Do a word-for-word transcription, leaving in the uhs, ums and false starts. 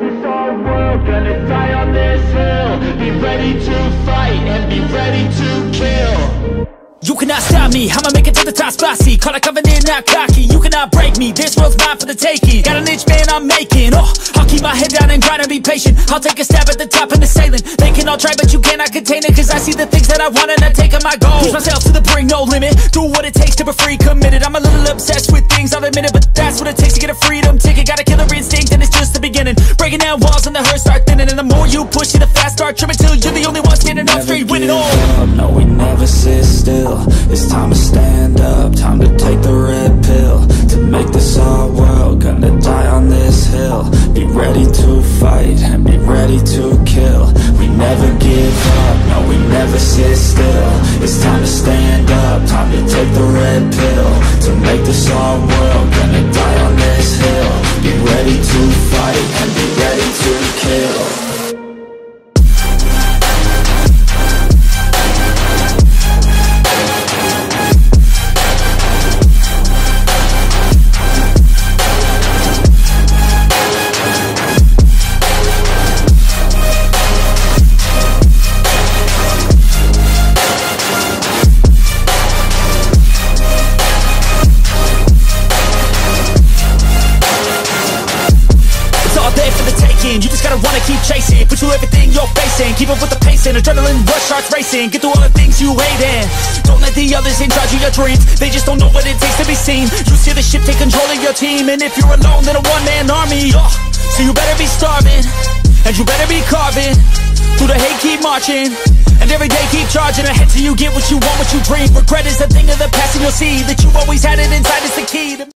this our world, gonna die on this hill. Be ready to fight and be ready to kill. You cannot stop me, I'ma make it to the top spicy. Call a covenant, not cocky, you cannot break me. This world's mine for the taking, got an inch man I'm making. Oh, I'll keep my head down and grind and be patient. I'll take a stab at the top and the sailing. They can all try but you cannot contain it, cause I see the things that I want and I take on my goals. Push myself to the brink, no limit, do what it takes to be free, committed. I'm a little obsessed with things, I'll admit it, but that's what it takes to get a freedom ticket. Got a killer instinct and it's just the beginning. Breaking down walls and the hurt start thinning, and the more you push it, the fast start trimming till you're the only one standing up straight, winning all. No, we never sit still. It's time to stand up, time to take the red pill. To make this our world, gonna die on this hill. Be ready to fight and be ready to kill. We never give up, no we never sit still. It's time to stand up, time to take the red pill. To make this our world, gonna die on this hill. Be ready to fight and be ready to kill. You just gotta wanna keep chasing, put you everything you're facing. Keep up with the pacing, adrenaline rush starts racing. Get through all the things you hate and don't let the others inside you your dreams. They just don't know what it takes to be seen. You see the ship, take control of your team. And if you're alone, then a one-man army. Oh, so you better be starving, and you better be carving. Through the hate, keep marching, and every day keep charging ahead till you get what you want, what you dream. Regret is a thing of the past, and you'll see that you always had it inside, is the key to